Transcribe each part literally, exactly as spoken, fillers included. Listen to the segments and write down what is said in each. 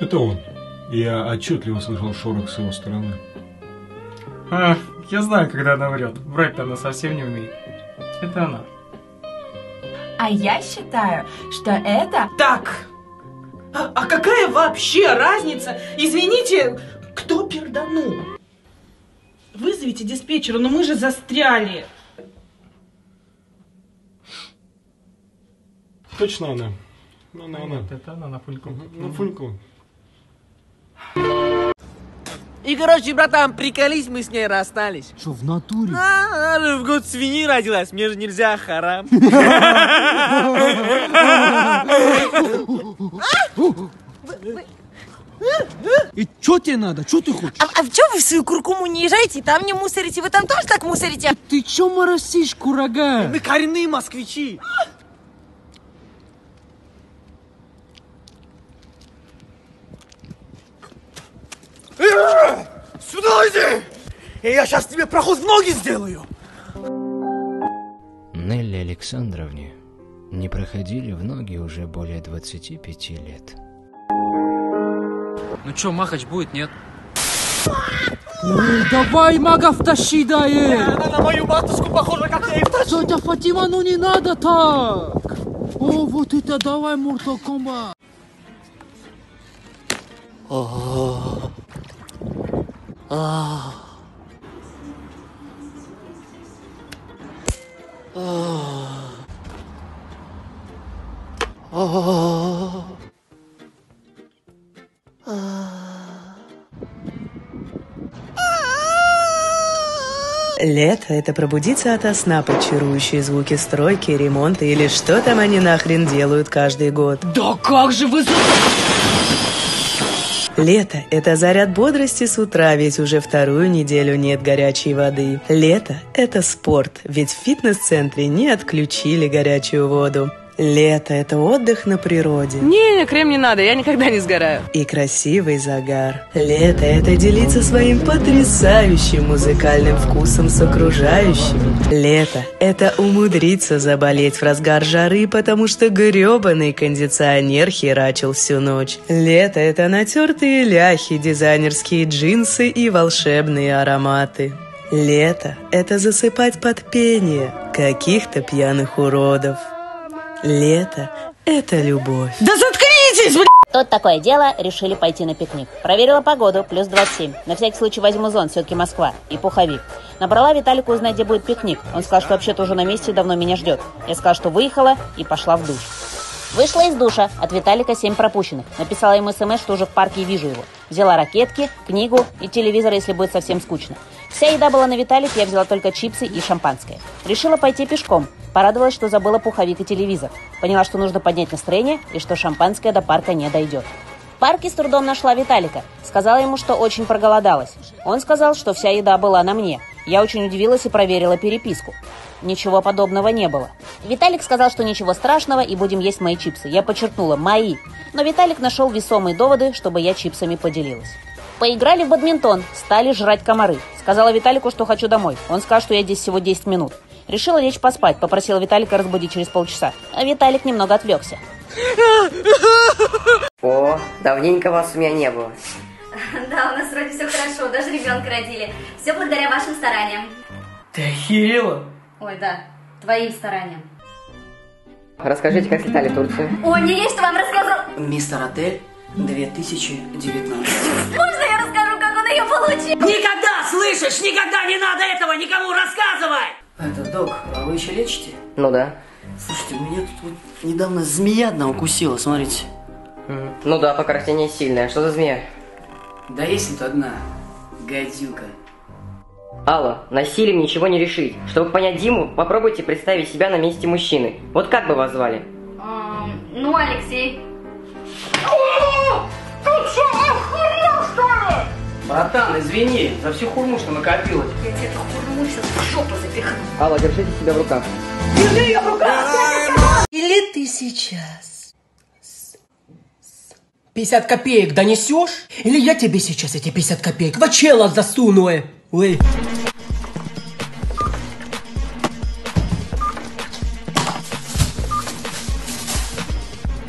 Это он. Я отчетливо слышал шорох с его стороны. А, я знаю, когда она врет. Врать-то она совсем не умеет. Это она. А я считаю, что это... Так! А, а какая вообще разница? Извините, кто перданул? Вызовите диспетчера, но мы же застряли. Точно она. Она, она. Нет, это она на Фуньку. На Фуньку. И, короче, братан, приколись, мы с ней расстались. Что, в натуре? А, она же в год свиньи родилась, мне же нельзя, харам. И чё тебе надо? Чё ты хочешь? А, а чё вы в свою куркуму не езжаете, там не мусорите? Вы там тоже так мусорите? Ты чё моросишь, курага? Мы коренные москвичи. Сюда иди! Я сейчас тебе проход в ноги сделаю! Нелли Александровне не проходили в ноги уже более двадцати пяти лет. Ну чё, махач будет, нет? Ой, давай магов тащи, да ей! Она на мою матушку похожа, как я и втащу! Тетя Фатима, ну не надо так! О, вот это давай, Mortal Kombat! А-а-а. А-а-а. Лето – это пробудиться ото сна под чарующие звуки стройки, ремонта или что там они нахрен делают каждый год. Да как же вы... Лето – это заряд бодрости с утра, ведь уже вторую неделю нет горячей воды. Лето – это спорт, ведь в фитнес-центре не отключили горячую воду. Лето – это отдых на природе. Не, крем не надо, я никогда не сгораю. И красивый загар. Лето – это делиться своим потрясающим музыкальным вкусом с окружающими. Лето – это умудриться заболеть в разгар жары, потому что гребаный кондиционер херачил всю ночь. Лето – это натертые ляхи, дизайнерские джинсы и волшебные ароматы. Лето – это засыпать под пение каких-то пьяных уродов. Лето – это любовь. Да заткнитесь, блядь! Тут такое дело, решили пойти на пикник. Проверила погоду, плюс двадцать семь. На всякий случай возьму зонт, все-таки Москва. И пуховик. Набрала Виталику узнать, где будет пикник. Он сказал, что вообще-то уже на месте, давно меня ждет. Я сказала, что выехала и пошла в душ. Вышла из душа, от Виталика семь пропущенных. Написала ему смс, что уже в парке и вижу его. Взяла ракетки, книгу и телевизор, если будет совсем скучно. Вся еда была на Виталике, я взяла только чипсы и шампанское. Решила пойти пешком. Порадовалась, что забыла пуховик и телевизор. Поняла, что нужно поднять настроение и что шампанское до парка не дойдет. В парке с трудом нашла Виталика. Сказала ему, что очень проголодалась. Он сказал, что вся еда была на мне. Я очень удивилась и проверила переписку. Ничего подобного не было. Виталик сказал, что ничего страшного и будем есть мои чипсы. Я подчеркнула «мои». Но Виталик нашел весомые доводы, чтобы я чипсами поделилась. Поиграли в бадминтон, стали жрать комары. Сказала Виталику, что хочу домой. Он сказал, что я здесь всего десять минут. Решила лечь поспать, попросила Виталика разбудить через полчаса. А Виталик немного отвлекся. О, давненько вас у меня не было. Да, у нас вроде все хорошо, даже ребенка родили. Все благодаря вашим стараниям. Ты охерела? Ой, да, твоим стараниям. Расскажите, как слетали в Турцию. Ой, мне есть что вам рассказать. Мистер Отель две тысячи девятнадцать. Можно я расскажу, как он ее получил? Никогда, слышишь, никогда не надо этого никому рассказывать! Это, док, а вы еще лечите? Ну да. Слушайте, у меня тут вот недавно змея одна укусила, смотрите. Mm. Ну да, покраснение сильное. Что за змея? Да есть тут одна. Гадюка. Алла, насилием ничего не решить. Чтобы понять Диму, попробуйте представить себя на месте мужчины. Вот как бы вас звали? Mm, ну, Алексей. Ты че, охренел, что ли? Братан, извини, за всю хурму, что накопилось. Я тебе эту хурму сейчас в жопу запихну. Алла, держите себя в руках. Держи ее в руках! Или ты сейчас пятьдесят копеек донесешь? Или я тебе сейчас эти пятьдесят копеек в чело засуну? Ой.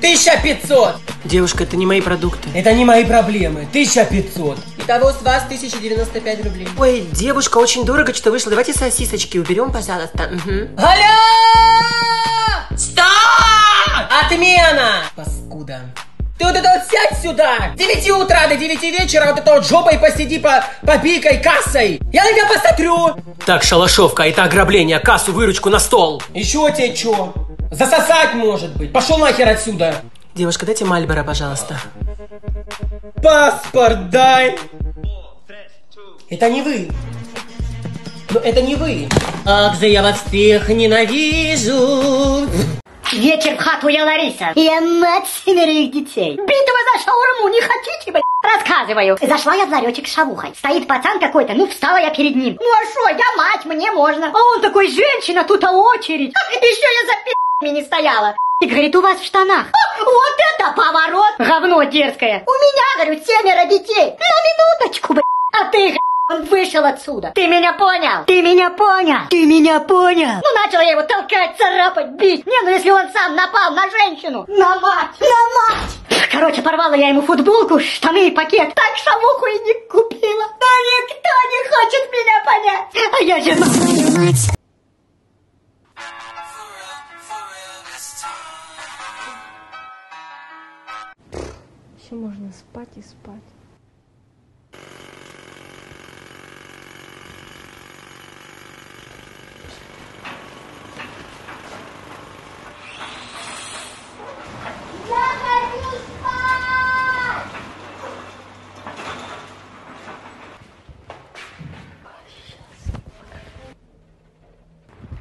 тысяча пятьсот! Девушка, это не мои продукты. Это не мои проблемы. тысяча пятьсот. Итого с вас тысяча девяносто пять рублей. Ой, девушка, очень дорого что-то вышло. Давайте сосисочки уберем, пожалуйста. Угу. Алло! Стоп! Отмена! Паскуда. Ты вот это вот сядь сюда! С девяти утра до девяти вечера вот это вот жопой посиди, по, попикай кассой! Я на тебя посмотрю! Так, шалашовка, это ограбление, кассу, выручку на стол! Еще тебе че? Засосать может быть! Пошел нахер отсюда! Девушка, дайте Мальборо, пожалуйста. Паспорт дай! Это не вы! Но это не вы! Ах, за я вас всех ненавижу! Вечер в хату я Лариса. Я мать семерых детей. Битва за шаурму, не хотите, блядь? Рассказываю. Зашла я в ларечек с шавухой. Стоит пацан какой-то, ну встала я перед ним. Ну а шо, я мать, мне можно. А он такой, женщина, тут очередь. Еще я за пи***ми не стояла. И говорит, у вас в штанах. А, вот это поворот. Говно дерзкое. У меня, говорю, семеро детей. На минуточку, блядь. А ты, он вышел отсюда. Ты меня понял? Ты меня понял? Ты меня понял? Ну, начал я его толкать, царапать, бить. Не, ну если он сам напал на женщину. На мать! На мать! Короче, порвала я ему футболку, штаны и пакет. Так шавуху и не купила. Но никто не хочет меня понять. А я жена. Еще можно спать и спать.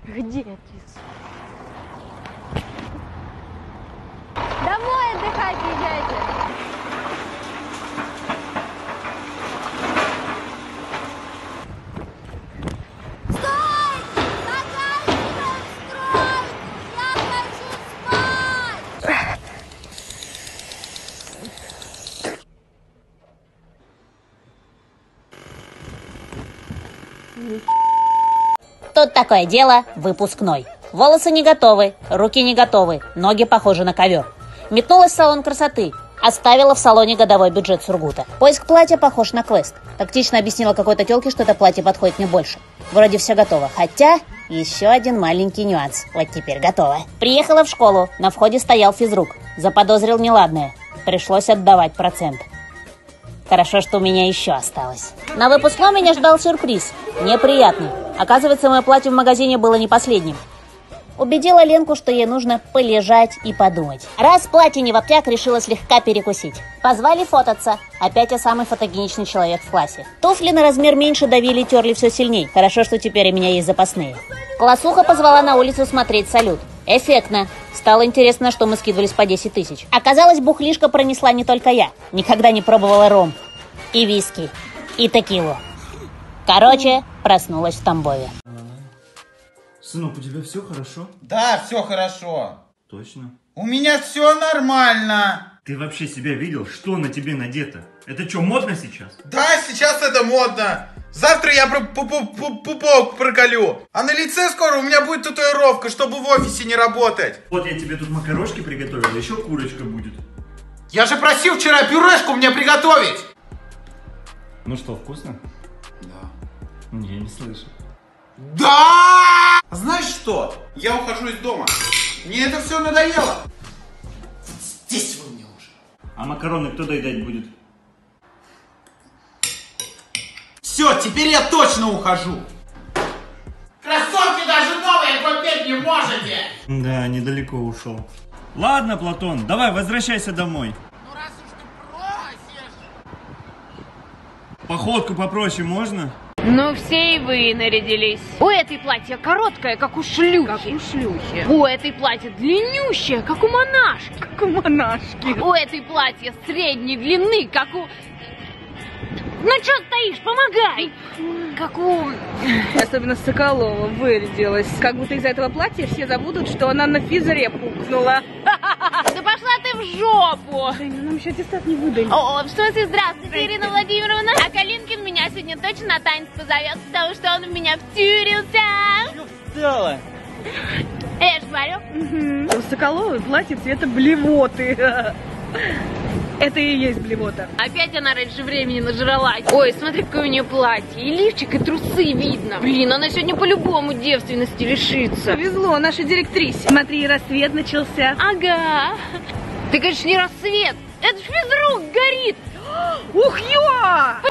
Где это? Домой отдыхать езжайте. Стой! Покажи, как строить! Я хочу спать! Ничего. Тут такое дело выпускной. Волосы не готовы, руки не готовы, ноги похожи на ковер. Метнулась в салон красоты, оставила в салоне годовой бюджет Сургута. Поиск платья похож на квест. Тактично объяснила какой-то телке, что это платье подходит мне больше. Вроде все готово, хотя еще один маленький нюанс. Вот теперь готово. Приехала в школу, на входе стоял физрук. Заподозрил неладное, пришлось отдавать процент. Хорошо, что у меня еще осталось. На выпускном меня ждал сюрприз, неприятный. Оказывается, мое платье в магазине было не последним. Убедила Ленку, что ей нужно полежать и подумать. Раз платье не в обтяг, решила слегка перекусить. Позвали фототься. Опять я самый фотогеничный человек в классе. Туфли на размер меньше давили и терли все сильней. Хорошо, что теперь у меня есть запасные. Классуха позвала на улицу смотреть салют. Эффектно. Стало интересно, на что мы скидывались по десять тысяч. Оказалось, бухлишка пронесла не только я. Никогда не пробовала ром. И виски. И текилу. Короче, проснулась в Тамбове. Сынок, у тебя все хорошо? Да, все хорошо. Точно? У меня все нормально. Ты вообще себя видел? Что на тебе надето? Это что, модно сейчас? Да, сейчас это модно. Завтра я пупок проколю. А на лице скоро у меня будет татуировка, чтобы в офисе не работать. Вот я тебе тут макарошки приготовил, еще курочка будет. Я же просил вчера пюрешку мне приготовить. Ну что, вкусно? Да. Не, я не слышу. Да! Знаешь что? Я ухожу из дома. Мне это все надоело. Вот здесь вы мне уже. А макароны кто доедать будет? Все, теперь я точно ухожу. Кроссовки даже новые купить не можете. Да, недалеко ушел. Ладно, Платон, давай возвращайся домой. Ну раз уж ты просишь. Походку попроще можно? Ну все и вы нарядились. У этой платье короткое, как у шлюхи. Как у шлюхи. У этой платье длиннющее, как у монашки. Как у монашки. У этой платье средней длины, как у... Ну что стоишь, помогай! Как у... Особенно Соколова вырядилась. Как будто из-за этого платья все забудут, что она на физре пукнула. Да пошла ты в жопу! Жень, ну нам еще аттестат не выдали. О, в смысле, здравствуйте, Ирина Владимировна. А Калинкин меня сегодня точно на танец позовет, потому что он в меня втюрился. Чё встала? Я же смотрю. У Соколовой платье цвета блевоты. Это и есть блевота. Опять она раньше времени нажралась. Ой, смотри, какое у нее платье. И лифчик, и трусы видно. Блин, она сегодня по-любому девственности лишится. Повезло нашей директрисе. Смотри, рассвет начался. Ага. Ты, конечно, не рассвет. Это ж физрук горит. Ух, ё!